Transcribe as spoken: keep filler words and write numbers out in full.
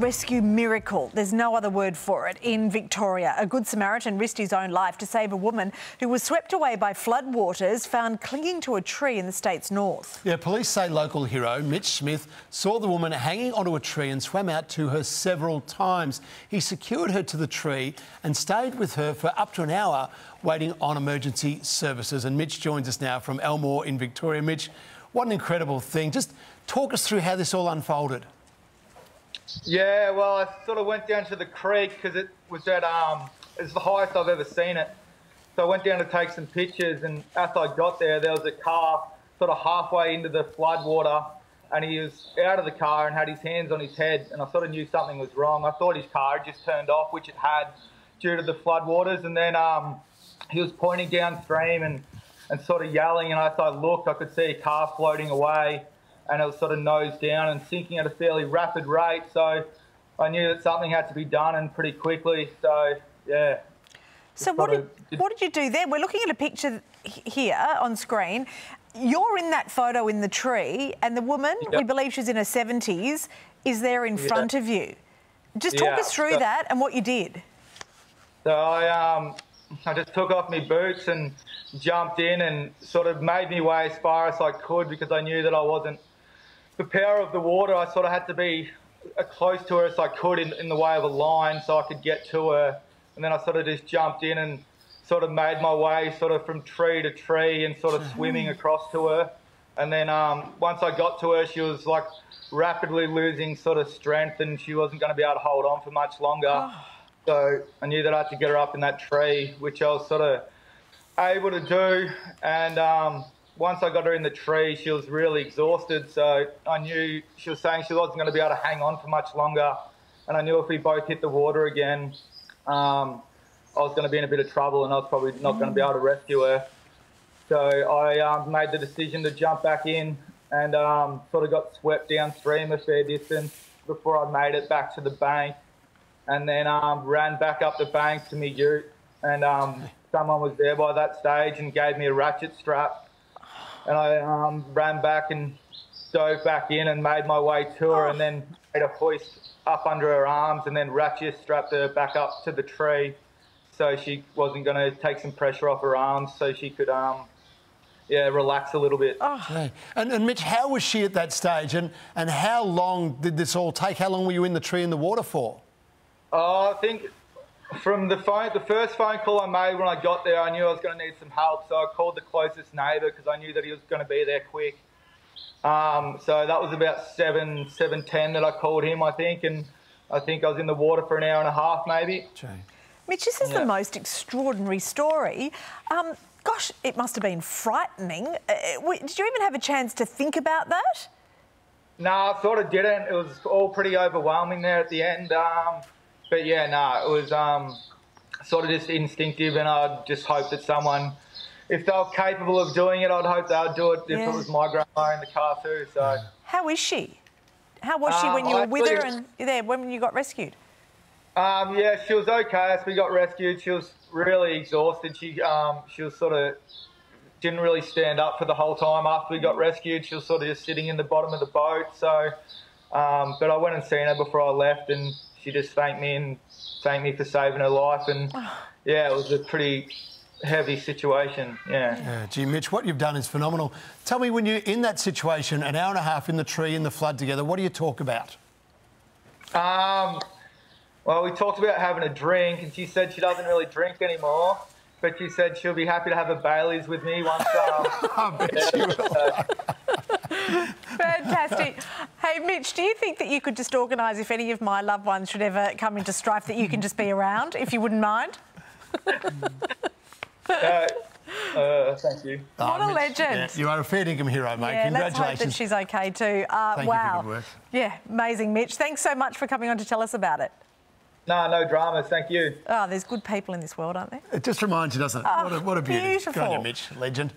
Rescue miracle, there's no other word for it, in Victoria. A Good Samaritan risked his own life to save a woman who was swept away by floodwaters, found clinging to a tree in the state's north. Yeah, police say local hero Mitch Smith saw the woman hanging onto a tree and swam out to her several times. He secured her to the tree and stayed with her for up to an hour waiting on emergency services. And Mitch joins us now from Elmore in Victoria. Mitch, what an incredible thing. Just talk us through how this all unfolded. Yeah, well, I sort of went down to the creek because it was at, um, it's the highest I've ever seen it. So I went down to take some pictures, and as I got there, there was a car sort of halfway into the floodwater, and he was out of the car and had his hands on his head, and I sort of knew something was wrong. I thought his car had just turned off, which it had due to the floodwaters, and then um, he was pointing downstream and, and sort of yelling, and as I looked, I could see a car floating away. And it was sort of nose down and sinking at a fairly rapid rate. So I knew that something had to be done, and pretty quickly. So, yeah. So what did, what did you do there? We're looking at a picture here on screen. You're in that photo in the tree, and the woman, yep. we believe she's in her seventies, is there in yeah. front of you. Just talk yeah. us through so, that and what you did. So I, um, I just took off my boots and jumped in and sort of made my way as far as I could, because I knew that I wasn't the power of the water. I sort of had to be as close to her as I could in, in the way of a line so I could get to her. And then I sort of just jumped in and sort of made my way sort of from tree to tree and sort of swimming across to her. And then um, once I got to her, she was like rapidly losing sort of strength, and she wasn't going to be able to hold on for much longer. Oh. So I knew that I had to get her up in that tree, which I was sort of able to do. And um, once I got her in the tree, she was really exhausted, so I knew she was saying she wasn't going to be able to hang on for much longer, and I knew if we both hit the water again, um, I was going to be in a bit of trouble, and I was probably not going to be able to rescue her. So I um, made the decision to jump back in and um, sort of got swept downstream a fair distance before I made it back to the bank, and then um, ran back up the bank to my ute, and um, someone was there by that stage and gave me a ratchet strap. And I um, ran back and dove back in and made my way to her, and then made a hoist up under her arms, and then ratchet strapped her back up to the tree so she wasn't going to take some pressure off her arms, so she could, um, yeah, relax a little bit. Okay. And, and Mitch, how was she at that stage, and, and how long did this all take? How long were you in the tree in the water for? Oh, uh, I think from the phone, the first phone call I made when I got there, I knew I was going to need some help, so I called the closest neighbour because I knew that he was going to be there quick. Um, so that was about seven, seven ten that I called him, I think, and I think I was in the water for an hour and a half, maybe. Jane. Mitch, this is yeah. the most extraordinary story. Um, gosh, it must have been frightening. Uh, did you even have a chance to think about that? No, I sort of didn't. It was all pretty overwhelming there at the end. Um, But yeah, no, nah, it was um, sort of just instinctive, and I'd just hope that someone, if they were capable of doing it, I'd hope they'd do it if yeah. it was my grandma in the car too. So, how is she? How was she um, when you were with her and there when you got rescued? Um, yeah, she was okay as we got rescued. She was really exhausted. She um, she was sort of didn't really stand up for the whole time after we got rescued. She was sort of just sitting in the bottom of the boat. So, um, but I went and seen her before I left, and she just thanked me and thanked me for saving her life, and yeah, it was a pretty heavy situation. Yeah. yeah. Gee, Mitch, what you've done is phenomenal. Tell me, when you're in that situation, an hour and a half in the tree in the flood together, what do you talk about? Um, well, we talked about having a drink, and she said she doesn't really drink anymore, but she said she'll be happy to have a Bailey's with me once. Um, I bet yeah, she will. Fantastic. Hey, Mitch, do you think that you could just organise, if any of my loved ones should ever come into strife, that you can just be around, if you wouldn't mind? uh, uh, thank you. What oh, a Mitch, legend. Yeah, you are a fair income hero, mate. Yeah, congratulations. Let's hope that she's OK too. Uh, thank wow. you for good work. Yeah, amazing, Mitch. Thanks so much for coming on to tell us about it. No, no dramas, thank you. Oh, there's good people in this world, aren't there? It just reminds you, doesn't it? Oh, what a, what a beauty. Beautiful. Go on, Mitch, legend.